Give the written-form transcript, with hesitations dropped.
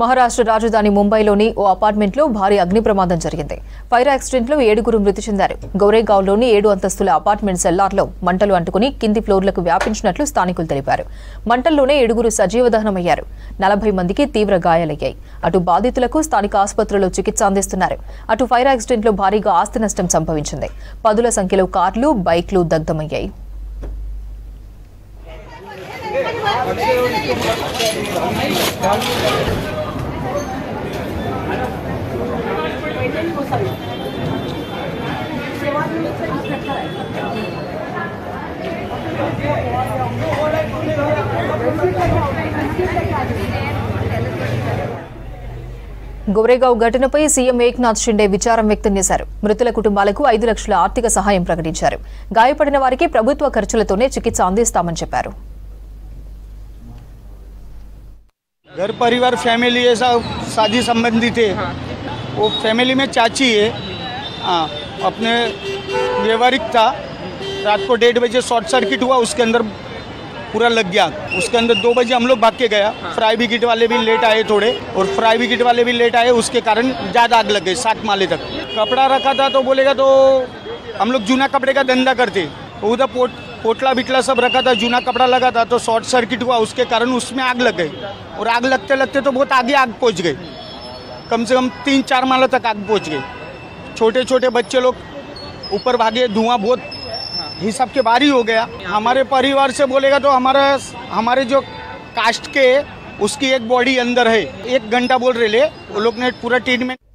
महाराष्ट्र राजधानी मुंबईలోని ఓ అపార్ట్మెంట్లో భారీ అగ్ని ప్రమాదం జరిగింది. ఫైర్ యాక్సిడెంట్లో ఏడుగురు మృతి చెందారు. గౌరేగావ్లోని 7 అంతస్తుల అపార్ట్మెంట్ సెల్లార్లో మంటలు అంటుకొని కింది ఫ్లోర్లకు వ్యాపించినట్లు స్థానికులు తెలిపారు. మంటల్లోనే ఏడుగురు సజీవ దహనమయ్యారు. 40 మందికి తీవ్ర గాయాలయ్యాయి. అటు బాధితులకు స్థానిక ఆసుపత్రిలో చికిత్స అందిస్తున్నారు. అటు ఫైర్ యాక్సిడెంట్లో భారీగా ఆస్తి నష్టం సంభవించింది. పదుల సంఖ్యలో కార్లు, బైక్లు దగ్ధమయ్యాయి. గోరేగావ్ ఘటనపై సీఎం ఏక్నాథ్ షిండే విచారం వ్యక్తం చేశారు. మృతుల కుటుంబాలకు 5 లక్షల ఆర్థిక సహాయం ప్రకటించారు. గాయపడిన వారికి ప్రభుత్వ ఖర్చులతోనే చికిత్స అందిస్తామని చెప్పారు. घर परिवार फैमिली है, सब शादी संबंधित है. वो फैमिली में चाची है, हाँ, अपने व्यवहारिक था. रात को 1:30 बजे शॉर्ट सर्किट हुआ, उसके अंदर पूरा लग गया. उसके अंदर 2 बजे हम लोग भाग के गया. फ्राई ब्रिगेड वाले भी लेट आए थोड़े, और फ्राई ब्रिगेड वाले भी लेट आए, उसके कारण ज़्यादा आग लग गई. 7 माले तक कपड़ा रखा था, तो बोलेगा तो हम लोग जूना कपड़े का धंधा करते, उधर पोटला बिटला सब रखा था, जूना कपड़ा लगा था, तो शॉर्ट सर्किट हुआ, उसके कारण उसमें आग लग गई. और आग लगते लगते तो बहुत आगे आग पहुंच गई, कम से कम 3-4 माला तक आग पहुंच गई. छोटे छोटे बच्चे लोग ऊपर भागे, धुआं बहुत हिसाब के बाहर ही हो गया. हमारे परिवार से बोलेगा तो हमारे जो कास्ट के उसकी एक बॉडी अंदर है. 1 घंटा बोल रहे ले, वो लोग ने पूरा ट्रीटमेंट